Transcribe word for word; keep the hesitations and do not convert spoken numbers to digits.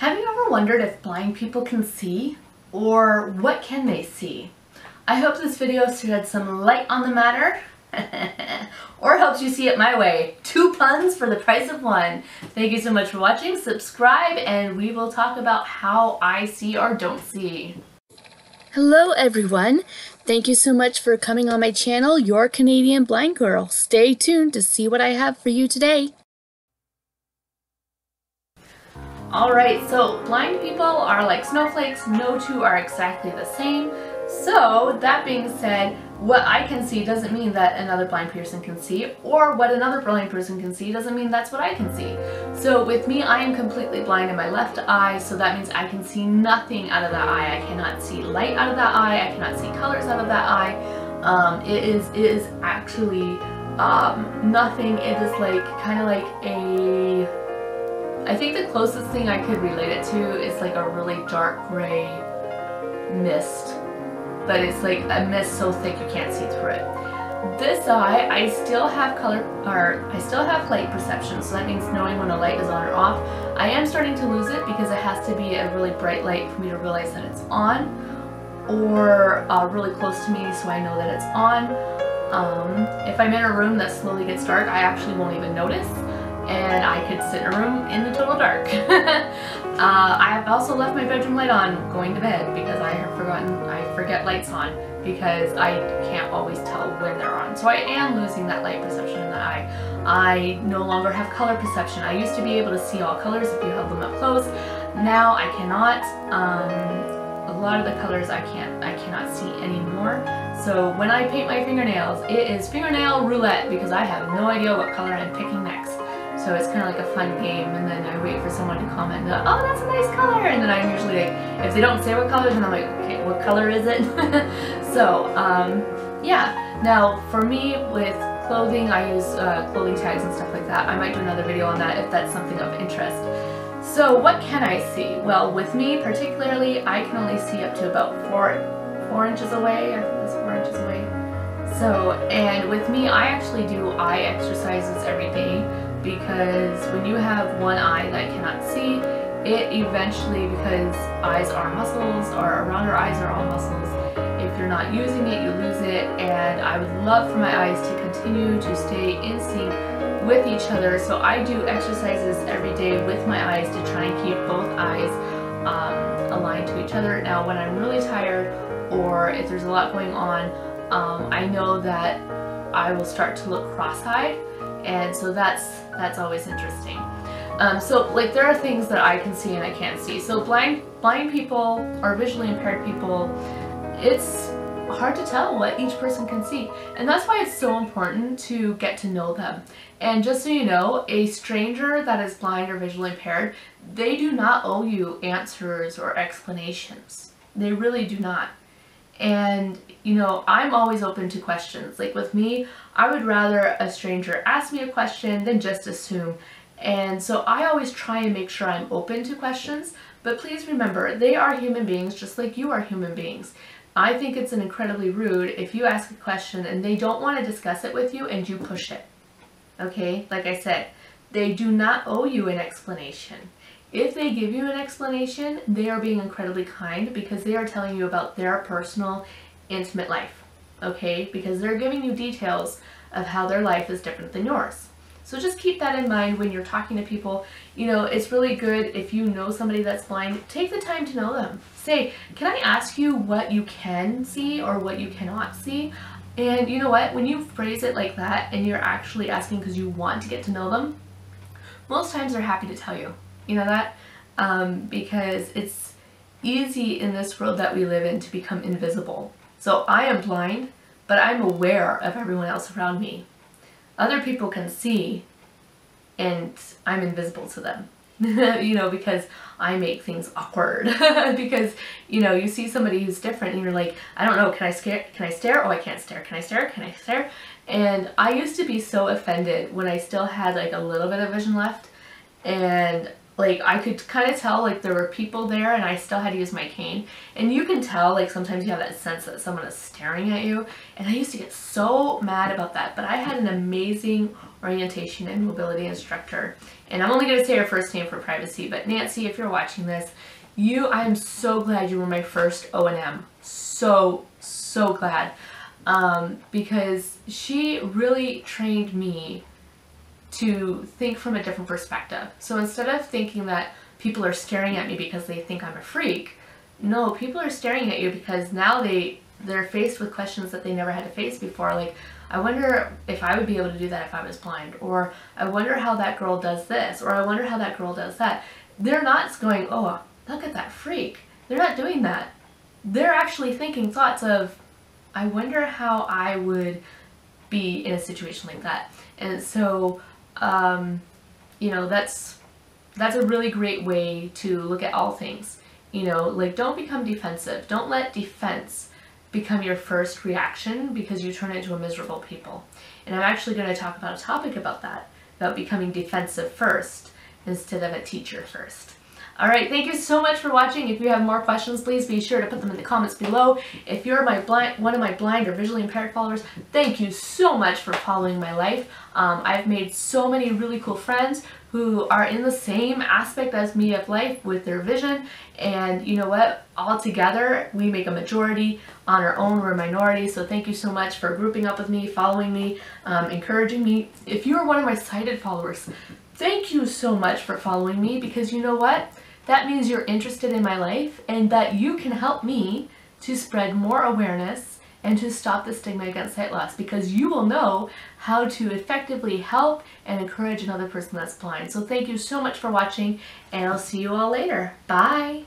Have you ever wondered if blind people can see? Or what can they see? I hope this video shed some light on the matter, or helps you see it my way. Two puns for the price of one. Thank you so much for watching, subscribe, and we will talk about how I see or don't see. Hello everyone. Thank you so much for coming on my channel, Your Canadian Blind Girl. Stay tuned to see what I have for you today. Alright, so blind people are like snowflakes, no two are exactly the same. So that being said, what I can see doesn't mean that another blind person can see, or what another blind person can see doesn't mean that's what I can see. So with me, I am completely blind in my left eye, so that means I can see nothing out of that eye. I cannot see light out of that eye, I cannot see colors out of that eye. Um, it is, it is actually um, nothing. It is like kind of like a, I think the closest thing I could relate it to is like a really dark gray mist. But it's like a mist so thick you can't see through it. This eye, I still have color, or I still have light perception, so that means knowing when a light is on or off. I am starting to lose it because it has to be a really bright light for me to realize that it's on, or uh, really close to me so I know that it's on. Um, if I'm in a room that slowly gets dark, I actually won't even notice, and I could sit in a room in the total dark. uh, I have also left my bedroom light on going to bed because I have forgotten, I forget lights on because I can't always tell when they're on. So I am losing that light perception in the eye. I no longer have color perception. I used to be able to see all colors if you held them up close. Now I cannot. Um, a lot of the colors I can't, I cannot see anymore. So when I paint my fingernails, it is fingernail roulette because I have no idea what color I'm picking next. So it's kind of like a fun game, and then I wait for someone to comment and go, oh, that's a nice color, and then I'm usually like, if they don't say what color, then I'm like, okay, what color is it? So, um, yeah. Now, for me, with clothing, I use uh, clothing tags and stuff like that. I might do another video on that if that's something of interest. So, what can I see? Well, with me particularly, I can only see up to about four, four inches away, I think it's four inches away. So, and with me, I actually do eye exercises every day, because when you have one eye that cannot see, it eventually, because eyes are muscles, or around our eyes are all muscles, if you're not using it, you lose it, and I would love for my eyes to continue to stay in sync with each other, so I do exercises every day with my eyes to try and keep both eyes um, aligned to each other. Now, when I'm really tired, or if there's a lot going on, um, I know that I will start to look cross-eyed, and so that's that's always interesting. Um, so like there are things that I can see and I can't see. So blind blind people or visually impaired people, it's hard to tell what each person can see, and that's why it's so important to get to know them. And just so you know, a stranger that is blind or visually impaired, they do not owe you answers or explanations. They really do not. And you know, I'm always open to questions. Like with me, I would rather a stranger ask me a question than just assume. And so I always try and make sure I'm open to questions, but please remember, they are human beings just like you are human beings. I think it's an incredibly rude if you ask a question and they don't want to discuss it with you and you push it. Okay, like I said, they do not owe you an explanation. If they give you an explanation, they are being incredibly kind because they are telling you about their personal, intimate life, okay? Because they're giving you details of how their life is different than yours. So just keep that in mind when you're talking to people. You know, it's really good if you know somebody that's blind, take the time to know them. Say, can I ask you what you can see or what you cannot see? And you know what? When you phrase it like that and you're actually asking because you want to get to know them, most times they're happy to tell you. You know that? Um, because it's easy in this world that we live in to become invisible. So I am blind, but I'm aware of everyone else around me. Other people can see, and I'm invisible to them. You know, because I make things awkward. Because, you know, you see somebody who's different and you're like, I don't know, can I scare, can I stare? Oh, I can't stare. Can I stare? Can I stare? And I used to be so offended when I still had like a little bit of vision left, and like I could kind of tell like there were people there and I still had to use my cane. And you can tell like sometimes you have that sense that someone is staring at you, and I used to get so mad about that. But I had an amazing orientation and mobility instructor, and I'm only going to say her first name for privacy, but Nancy, if you're watching this, you, I'm so glad you were my first O and M. So, so glad. Um, because she really trained me to think from a different perspective. So instead of thinking that people are staring at me because they think I'm a freak, no, people are staring at you because now they, they're faced with questions that they never had to face before. Like, I wonder if I would be able to do that if I was blind, or I wonder how that girl does this, or I wonder how that girl does that. They're not going, oh, look at that freak. They're not doing that. They're actually thinking thoughts of, I wonder how I would be in a situation like that. And so, um, you know, that's, that's a really great way to look at all things. You know, like, don't become defensive. Don't let defense become your first reaction, because you turn into a miserable people. And I'm actually going to talk about a topic about that, about becoming defensive first instead of a teacher first. Alright, thank you so much for watching. If you have more questions, please be sure to put them in the comments below. If you're my blind, one of my blind or visually impaired followers, thank you so much for following my life. Um, I've made so many really cool friends who are in the same aspect as me of life with their vision, and you know what? All together, we make a majority. On our own, we're a minority. So thank you so much for grouping up with me, following me, um, encouraging me. If you are one of my sighted followers, thank you so much for following me, because you know what? That means you're interested in my life and that you can help me to spread more awareness and to stop the stigma against sight loss, because you will know how to effectively help and encourage another person that's blind. So thank you so much for watching, and I'll see you all later. Bye!